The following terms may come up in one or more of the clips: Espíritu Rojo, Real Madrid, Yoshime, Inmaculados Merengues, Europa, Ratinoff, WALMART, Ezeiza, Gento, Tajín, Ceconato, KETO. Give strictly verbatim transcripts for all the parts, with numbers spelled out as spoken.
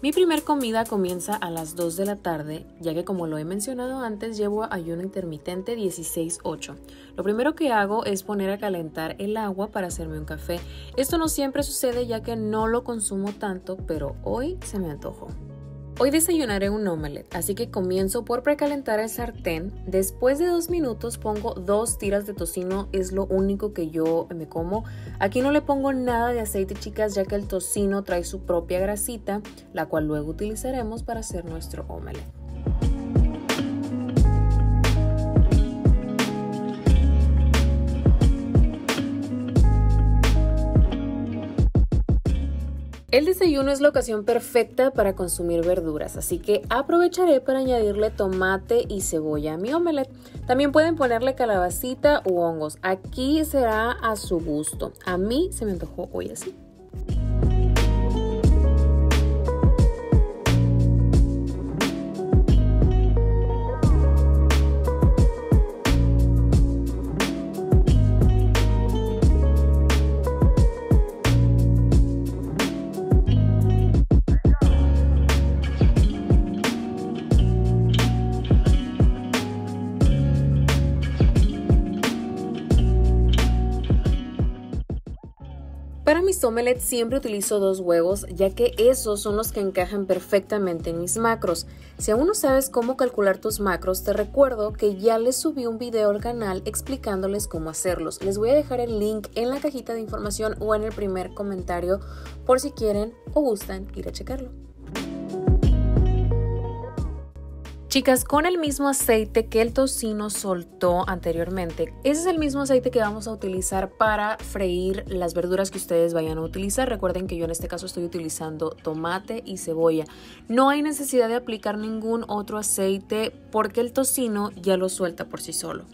Mi primer comida comienza a las dos de la tarde, ya que como lo he mencionado antes, llevo ayuno intermitente dieciséis ocho. Lo primero que hago es poner a calentar el agua para hacerme un café. Esto no siempre sucede ya que no lo consumo tanto, pero hoy se me antojó. Hoy desayunaré un omelette, así que comienzo por precalentar el sartén. Después de dos minutos pongo dos tiras de tocino, es lo único que yo me como. Aquí no le pongo nada de aceite, chicas, ya que el tocino trae su propia grasita, la cual luego utilizaremos para hacer nuestro omelette. El desayuno es la ocasión perfecta para consumir verduras, así que aprovecharé para añadirle tomate y cebolla a mi omelette. También pueden ponerle calabacita u hongos, aquí será a su gusto. A mí se me antojó hoy así. Para mis omelettes siempre utilizo dos huevos, ya que esos son los que encajan perfectamente en mis macros. Si aún no sabes cómo calcular tus macros, te recuerdo que ya les subí un video al canal explicándoles cómo hacerlos. Les voy a dejar el link en la cajita de información o en el primer comentario por si quieren o gustan ir a checarlo. Chicas, con el mismo aceite que el tocino soltó anteriormente, ese es el mismo aceite que vamos a utilizar para freír las verduras que ustedes vayan a utilizar. Recuerden que yo en este caso estoy utilizando tomate y cebolla. No hay necesidad de aplicar ningún otro aceite porque el tocino ya lo suelta por sí solo.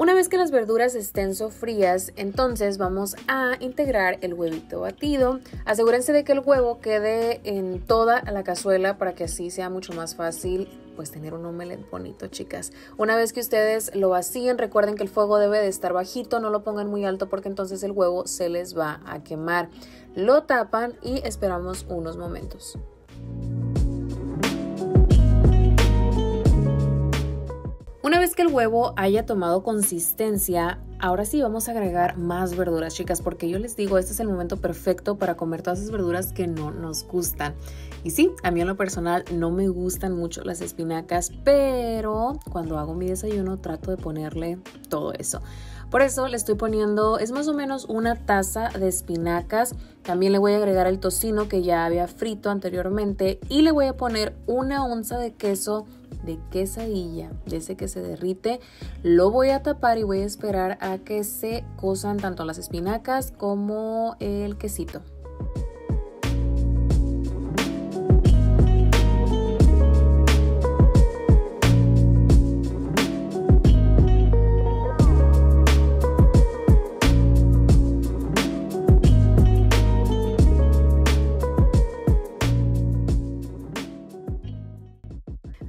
Una vez que las verduras estén sofrías, entonces vamos a integrar el huevito batido. Asegúrense de que el huevo quede en toda la cazuela para que así sea mucho más fácil pues tener un omelette bonito, chicas. Una vez que ustedes lo vacíen, recuerden que el fuego debe de estar bajito, no lo pongan muy alto porque entonces el huevo se les va a quemar. Lo tapan y esperamos unos momentos. Una vez que el huevo haya tomado consistencia, ahora sí vamos a agregar más verduras, chicas, porque yo les digo, este es el momento perfecto para comer todas esas verduras que no nos gustan. Y sí, a mí en lo personal no me gustan mucho las espinacas, pero cuando hago mi desayuno trato de ponerle todo eso. Por eso le estoy poniendo, es más o menos una taza de espinacas. También le voy a agregar el tocino que ya había frito anteriormente y le voy a poner una onza de queso de quesadilla, de ese que se derrite. Lo voy a tapar y voy a esperar a que se cosan tanto las espinacas como el quesito.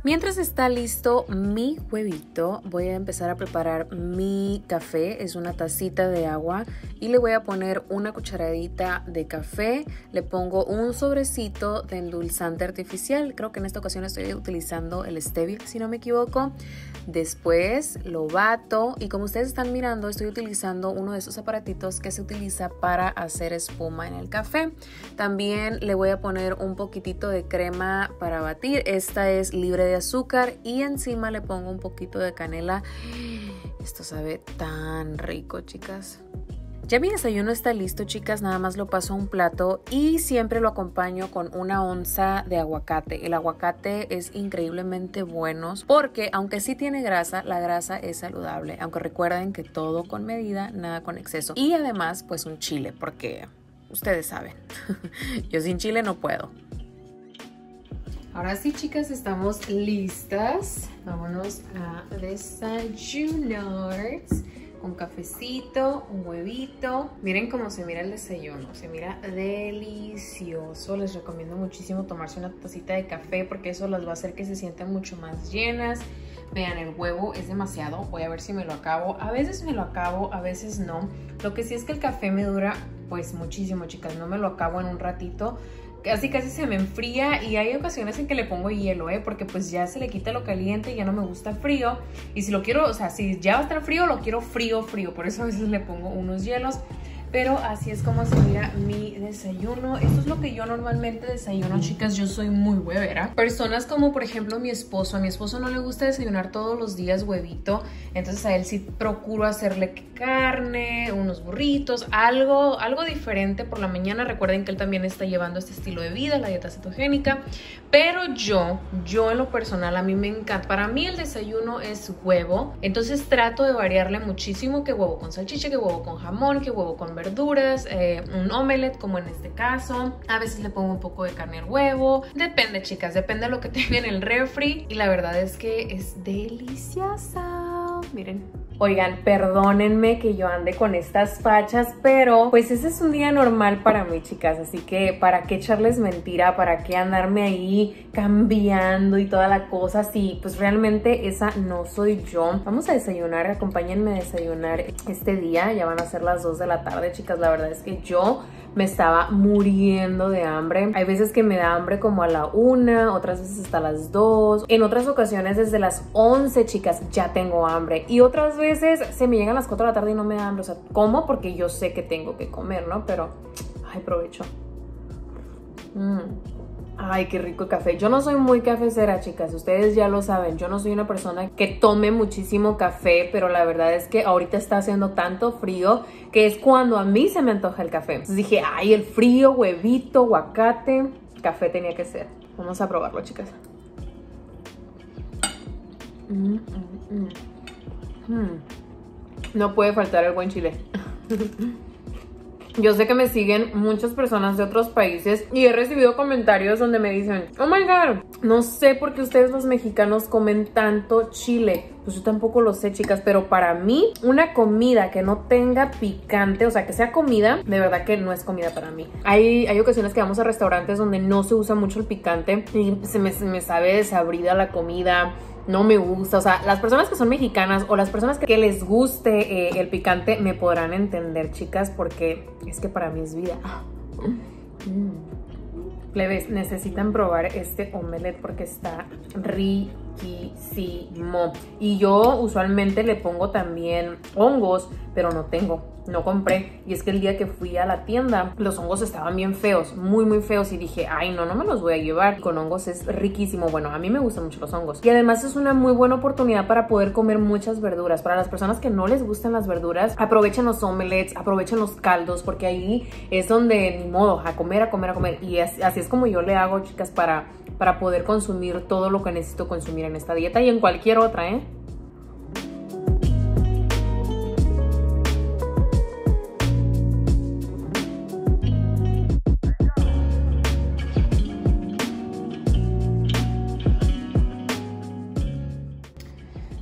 Mientras está listo mi huevito, voy a empezar a preparar mi café. Es una tacita de agua y le voy a poner una cucharadita de café. Le pongo un sobrecito de endulzante artificial. Creo que en esta ocasión estoy utilizando el stevia, si no me equivoco. Después lo bato y como ustedes están mirando, estoy utilizando uno de esos aparatitos que se utiliza para hacer espuma en el café. También le voy a poner un poquitito de crema para batir. Esta es libre de azúcar y encima le pongo un poquito de canela. Esto sabe tan rico, chicas. Ya mi desayuno está listo, chicas, nada más lo paso a un plato y siempre lo acompaño con una onza de aguacate. El aguacate es increíblemente bueno porque aunque sí tiene grasa, la grasa es saludable, aunque recuerden que todo con medida, nada con exceso. Y además pues un chile, porque ustedes saben, yo sin chile no puedo. Ahora sí, chicas, estamos listas. Vámonos a desayunar. Un cafecito, un huevito. Miren cómo se mira el desayuno. Se mira delicioso. Les recomiendo muchísimo tomarse una tacita de café porque eso las va a hacer que se sientan mucho más llenas. Vean, el huevo es demasiado. Voy a ver si me lo acabo. A veces me lo acabo, a veces no. Lo que sí es que el café me dura pues muchísimo, chicas. No me lo acabo en un ratito. casi casi se me enfría, y hay ocasiones en que le pongo hielo, ¿eh? Porque pues ya se le quita lo caliente, ya no me gusta frío, y si lo quiero, o sea, si ya va a estar frío, lo quiero frío, frío, por eso a veces le pongo unos hielos. Pero así es como se mira mi desayuno. Esto es lo que yo normalmente desayuno, chicas. Yo soy muy huevera. Personas como, por ejemplo, mi esposo. A mi esposo no le gusta desayunar todos los días huevito. Entonces a él sí procuro hacerle carne, unos burritos, algo, algo diferente por la mañana. Recuerden que él también está llevando este estilo de vida, la dieta cetogénica. Pero yo, yo en lo personal, a mí me encanta. Para mí el desayuno es huevo. Entonces trato de variarle muchísimo, que huevo con salchicha, que huevo con jamón, que huevo con verduras, eh, un omelette como en este caso. A veces le pongo un poco de carne al huevo. Depende, chicas, depende de lo que tenga en el refri. Y la verdad es que es deliciosa. Miren. Oigan, perdónenme que yo ande con estas fachas, pero pues ese es un día normal para mí, chicas. Así que para qué echarles mentira, para qué andarme ahí cambiando y toda la cosa. Sí, pues realmente esa no soy yo. Vamos a desayunar, acompáñenme a desayunar este día. Ya van a ser las dos de la tarde, chicas. La verdad es que yo me estaba muriendo de hambre. Hay veces que me da hambre como a la una, otras veces hasta las dos. En otras ocasiones desde las once, chicas, ya tengo hambre. Y otras veces se me llegan las cuatro de la tarde y no me da hambre. O sea, como porque yo sé que tengo que comer, ¿no? Pero, ay, provecho. Mmm. Ay, qué rico el café. Yo no soy muy cafecera, chicas. Ustedes ya lo saben. Yo no soy una persona que tome muchísimo café, pero la verdad es que ahorita está haciendo tanto frío que es cuando a mí se me antoja el café. Entonces dije, ay, el frío, huevito, aguacate. Café tenía que ser. Vamos a probarlo, chicas. Mm, mm, mm. Mm. No puede faltar el buen chile. Yo sé que me siguen muchas personas de otros países y he recibido comentarios donde me dicen, oh my god, no sé por qué ustedes los mexicanos comen tanto chile. Pues yo tampoco lo sé, chicas, pero para mí una comida que no tenga picante, o sea, que sea comida, de verdad que no es comida para mí. Hay, hay ocasiones que vamos a restaurantes donde no se usa mucho el picante y se me, se me sabe desabrida la comida. No me gusta, o sea, las personas que son mexicanas o las personas que les guste eh, el picante me podrán entender, chicas, porque es que para mí es vida. Mm. Plebes, necesitan probar este omelette porque está riquísimo. Y yo usualmente le pongo también hongos, pero no tengo, no compré. Y es que el día que fui a la tienda, los hongos estaban bien feos, muy, muy feos. Y dije, ay, no, no me los voy a llevar. Con hongos es riquísimo. Bueno, a mí me gustan mucho los hongos. Y además es una muy buena oportunidad para poder comer muchas verduras. Para las personas que no les gustan las verduras, aprovechen los omelets, aprovechen los caldos, porque ahí es donde, ni modo, a comer, a comer, a comer. Y es, así es como yo le hago, chicas, para, para poder consumir todo lo que necesito consumir en esta dieta y en cualquier otra, ¿eh?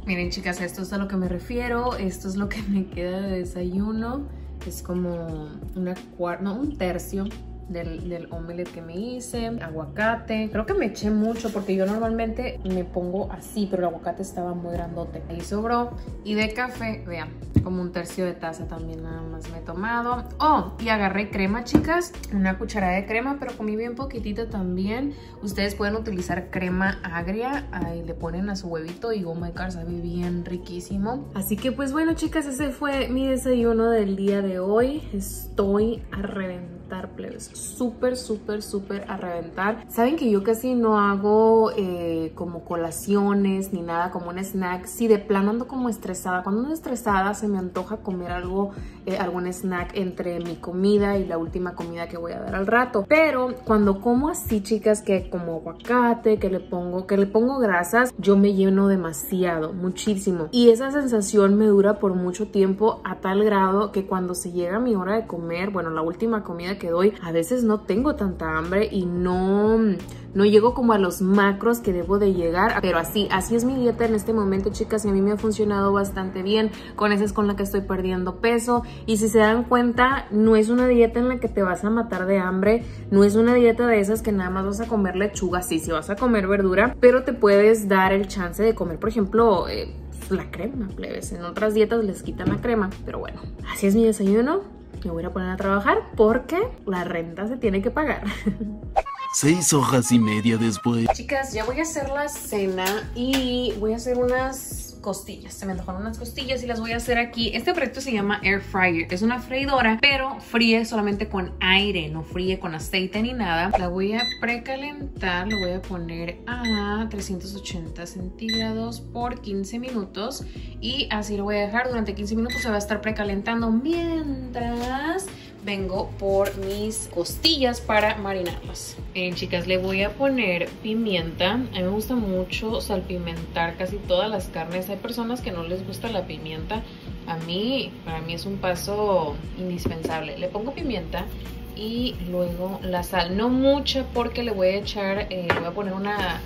Miren, chicas, esto es a lo que me refiero. Esto es lo que me queda de desayuno. Es como una cuarta, no, un tercio del, del omelette que me hice. Aguacate. Creo que me eché mucho porque yo normalmente me pongo así, pero el aguacate estaba muy grandote. Ahí sobró. Y de café, vean, como un tercio de taza también nada más me he tomado. Oh, y agarré crema, chicas. Una cucharada de crema, pero comí bien poquitita también. Ustedes pueden utilizar crema agria. Ahí le ponen a su huevito y oh my god, sabe bien riquísimo. Así que pues bueno, chicas, ese fue mi desayuno del día de hoy. Estoy a reventar, plebes, súper, súper, súper a reventar. Saben que yo casi no hago eh, como colaciones ni nada, como un snack. Si de plano ando como estresada, cuando ando estresada se me antoja comer algo, eh, algún snack entre mi comida y la última comida que voy a dar al rato. Pero cuando como así, chicas, que como aguacate, que le pongo, que le pongo grasas, yo me lleno demasiado, muchísimo. Y esa sensación me dura por mucho tiempo, a tal grado que cuando se llega mi hora de comer, bueno, la última comida que doy, a veces no tengo tanta hambre y no, no llego como a los macros que debo de llegar, pero así, así es mi dieta en este momento, chicas, y a mí me ha funcionado bastante bien. Con esa es con la que estoy perdiendo peso, y si se dan cuenta, no es una dieta en la que te vas a matar de hambre, no es una dieta de esas que nada más vas a comer lechuga, sí, sí vas a comer verdura, pero te puedes dar el chance de comer, por ejemplo, eh, la crema, plebes. En otras dietas les quitan la crema, pero bueno, así es mi desayuno. me voy a poner a trabajar porque la renta se tiene que pagar. Seis hojas y media después. Chicas, ya voy a hacer la cena y voy a hacer unas costillas. Se me antojaron unas costillas y las voy a hacer aquí. Este proyecto se llama Air Fryer. Es una freidora, pero fríe solamente con aire. No fríe con aceite ni nada. La voy a precalentar. Lo voy a poner a trescientos ochenta centígrados por quince minutos. Y así lo voy a dejar. Durante quince minutos se va a estar precalentando mientras vengo por mis costillas para marinarlas. Miren, chicas, le voy a poner pimienta. A mí me gusta mucho salpimentar casi todas las carnes. Hay personas que no les gusta la pimienta. A mí, para mí es un paso indispensable. Le pongo pimienta y luego la sal. No mucha porque le voy a echar, eh, le voy a poner una,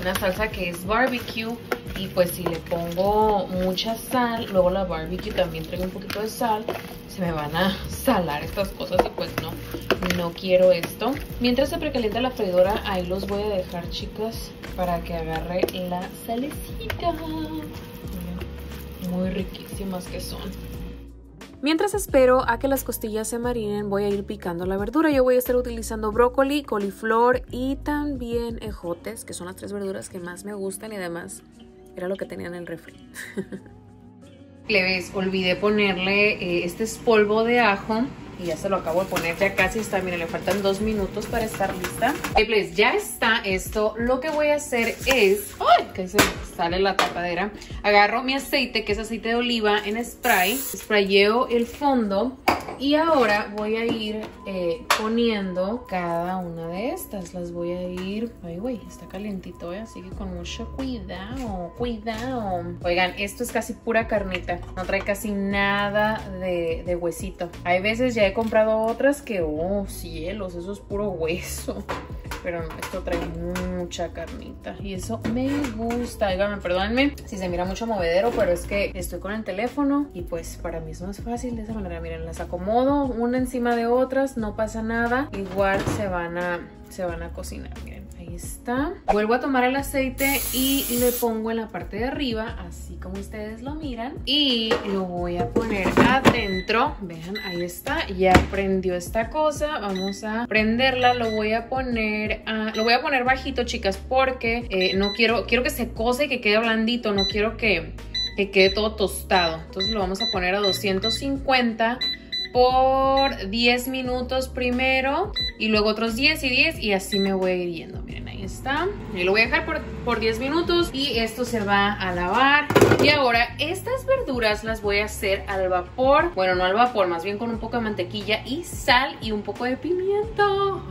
una salsa que es barbecue. Y pues si le pongo mucha sal, luego la barbecue también trae un poquito de sal, se me van a salar estas cosas y pues no, no quiero esto. Mientras se precalienta la freidora, ahí los voy a dejar, chicas, para que agarre la salecita. Muy riquísimas que son. Mientras espero a que las costillas se marinen, voy a ir picando la verdura. Yo voy a estar utilizando brócoli, coliflor y también ejotes, que son las tres verduras que más me gustan y además era lo que tenía en el refri. Plebes, olvidé ponerle eh, este es polvo de ajo y ya se lo acabo de poner. Ya casi está, miren, le faltan dos minutos para estar lista. Hey, plebes, ya está esto. Lo que voy a hacer es... ¡Ay! Que se sale la tapadera. Agarro mi aceite, que es aceite de oliva en spray. Sprayeo el fondo. Y ahora voy a ir eh, poniendo cada una de estas. Las voy a ir... Ay, güey, está calentito, ¿eh? Así que con mucho cuidado, cuidado. Oigan, esto es casi pura carnita. No trae casi nada de, de huesito. Hay veces ya he comprado otras que... Oh, cielos, eso es puro hueso. Pero no, esto trae mucha carnita. Y eso me gusta. Oigan, perdónenme si se mira mucho movedero, pero es que estoy con el teléfono. Y pues para mí es más fácil de esa manera. Miren, las acomodo una encima de otras, no pasa nada, igual se van a se van a cocinar. Miren, ahí está. Vuelvo a tomar el aceite y le pongo en la parte de arriba, así como ustedes lo miran, y lo voy a poner adentro. Vean, ahí está, ya prendió esta cosa. Vamos a prenderla. Lo voy a poner a, lo voy a poner bajito, chicas, porque eh, no quiero quiero que se cose y que quede blandito, no quiero que, que quede todo tostado. Entonces lo vamos a poner a doscientos cincuenta por diez minutos primero y luego otros diez y diez y así me voy a ir yendo. Miren, ahí está. Y lo voy a dejar por, por diez minutos y esto se va a lavar. Y ahora estas verduras las voy a hacer al vapor. Bueno, no al vapor, más bien con un poco de mantequilla y sal y un poco de pimienta.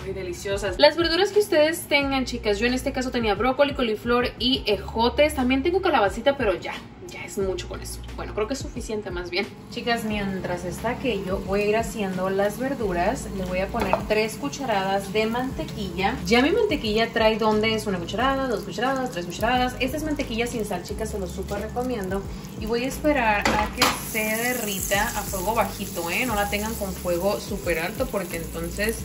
Muy deliciosas. Las verduras que ustedes tengan, chicas. Yo en este caso tenía brócoli, coliflor y ejotes. También tengo calabacita, pero ya. Ya es mucho con eso. Bueno, creo que es suficiente más bien. Chicas, mientras está aquello, voy a ir haciendo las verduras. Le voy a poner tres cucharadas de mantequilla. Ya mi mantequilla trae donde es una cucharada, dos cucharadas, tres cucharadas. Esta es mantequilla sin sal, chicas, se lo súper recomiendo. Y voy a esperar a que se derrita a fuego bajito, ¿eh? No la tengan con fuego súper alto porque entonces...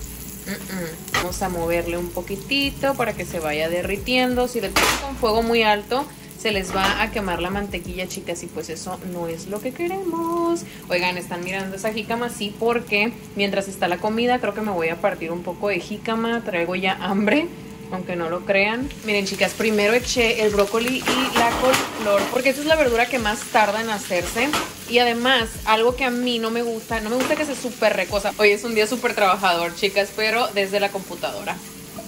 Mm-mm. Vamos a moverle un poquitito para que se vaya derritiendo. Si la tienen con fuego muy alto... se les va a quemar la mantequilla, chicas, y pues eso no es lo que queremos. Oigan, están mirando esa jícama, sí, porque mientras está la comida creo que me voy a partir un poco de jícama. Traigo ya hambre, aunque no lo crean. Miren, chicas, primero eché el brócoli y la coliflor, porque esta es la verdura que más tarda en hacerse. Y además, algo que a mí no me gusta, no me gusta que se súper recosa. Hoy es un día súper trabajador, chicas, pero desde la computadora.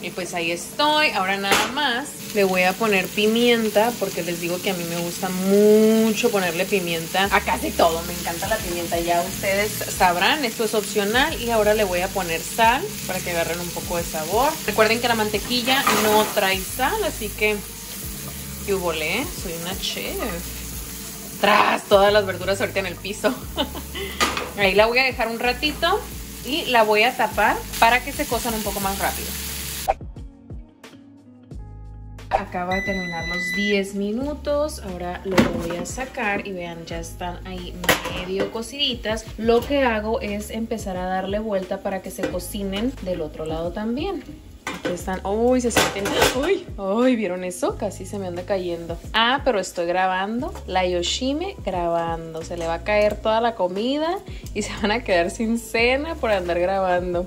Y pues ahí estoy. Ahora nada más le voy a poner pimienta, porque les digo que a mí me gusta mucho ponerle pimienta a casi todo. Me encanta la pimienta, ya ustedes sabrán. Esto es opcional. Y ahora le voy a poner sal para que agarren un poco de sabor. Recuerden que la mantequilla no trae sal, así que yo volé, soy una chef. Tras todas las verduras ahorita en el piso. Ahí la voy a dejar un ratito y la voy a tapar para que se cozan un poco más rápido. Acaba de terminar los diez minutos. Ahora lo voy a sacar y vean, ya están ahí medio cociditas. Lo que hago es empezar a darle vuelta para que se cocinen del otro lado también. Están, uy, se sienten, uy, uy, ¿vieron eso? Casi se me anda cayendo. Ah, pero estoy grabando, la Yoshime grabando. Se le va a caer toda la comida y se van a quedar sin cena por andar grabando.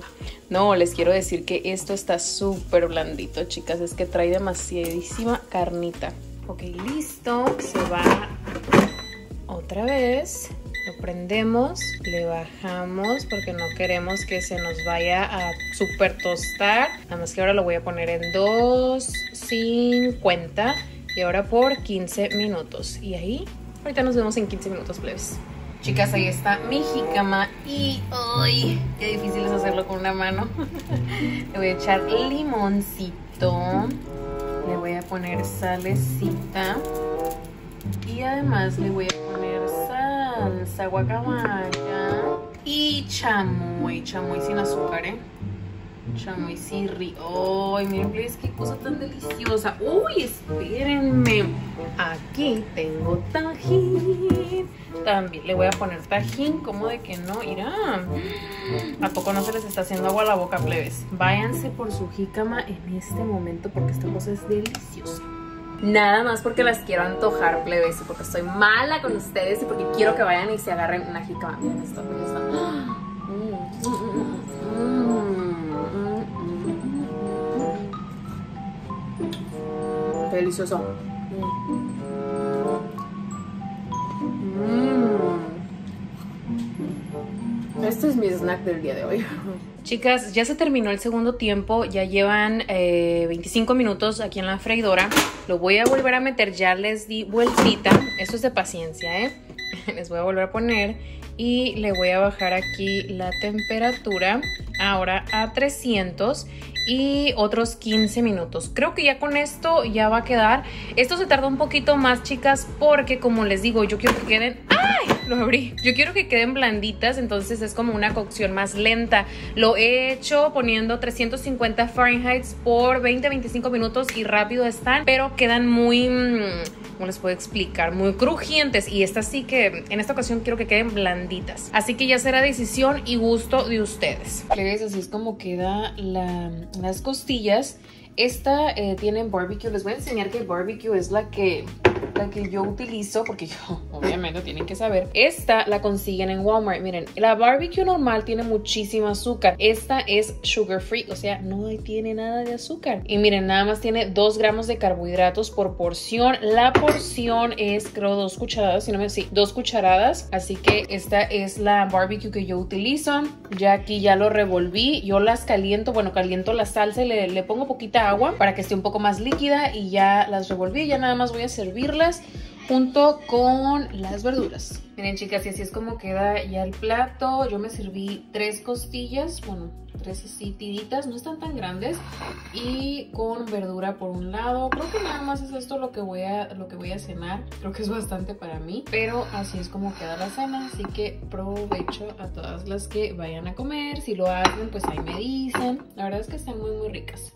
No, les quiero decir que esto está súper blandito, chicas. Es que trae demasiadísima carnita. Ok, listo. Se va otra vez. Lo prendemos, le bajamos porque no queremos que se nos vaya a super tostar. Nada más que ahora lo voy a poner en dos cincuenta y ahora por quince minutos. Y ahí, ahorita nos vemos en quince minutos, plebes. Chicas, ahí está mi jicama y ¡ay! Qué difícil es hacerlo con una mano. Le voy a echar limoncito. Le voy a poner salecita. Y además le voy a poner salsa guacamaya y chamoy, chamoy sin azúcar, ¿eh? Chamoy sirri. ¡Ay, miren, please, qué cosa tan deliciosa! ¡Uy, espérenme! Aquí tengo tajín. También le voy a poner tajín, ¿cómo de que no? Irán. ¿A poco no se les está haciendo agua a la boca, plebes? Váyanse por su jícama en este momento porque esta cosa es deliciosa. Nada más porque las quiero antojar, plebes, porque estoy mala con ustedes y porque quiero que vayan y se agarren una jícama. Miren esto, miren esto. Mm. Delicioso. Mm. Este es mi snack del día de hoy. Chicas, ya se terminó el segundo tiempo, ya llevan eh, veinticinco minutos aquí en la freidora. Lo voy a volver a meter, ya les di vueltita. Esto es de paciencia, ¿eh? Les voy a volver a poner y le voy a bajar aquí la temperatura, ahora a trescientos y otros quince minutos. Creo que ya con esto ya va a quedar. Esto se tarda un poquito más, chicas, porque como les digo, yo quiero que queden... ¡Ay! Lo abrí. Yo quiero que queden blanditas, entonces es como una cocción más lenta. Lo he hecho poniendo trescientos cincuenta Fahrenheit por veinte a veinticinco minutos y rápido están, pero quedan muy... ¿Cómo les puedo explicar? Muy crujientes. Y estas sí que en esta ocasión quiero que queden blanditas. Así que ya será decisión y gusto de ustedes. Plebes, así es como queda la, las costillas. Esta eh, tiene barbecue. Les voy a enseñar que el barbecue es la que... la que yo utilizo, porque yo, obviamente tienen que saber. Esta la consiguen en Walmart. Miren, la barbecue normal tiene muchísimo azúcar. Esta es sugar free, o sea, no tiene nada de azúcar. Y miren, nada más tiene dos gramos de carbohidratos por porción. La porción es, creo, dos cucharadas, si no me... Sí, dos cucharadas. Así que esta es la barbecue que yo utilizo. Ya aquí ya lo revolví. Yo las caliento, bueno, caliento la salsa y le, le pongo poquita agua para que esté un poco más líquida y ya las revolví. Ya nada más voy a servirla junto con las verduras. Miren, chicas, y así es como queda ya el plato. Yo me serví tres costillas, bueno, tres así tiritas, no están tan grandes, y con verdura por un lado. Creo que nada más es esto lo que voy a, lo que voy a cenar. Creo que es bastante para mí, pero así es como queda la cena. Así que provecho a todas las que vayan a comer. Si lo hacen, pues ahí me dicen. La verdad es que están muy muy ricas.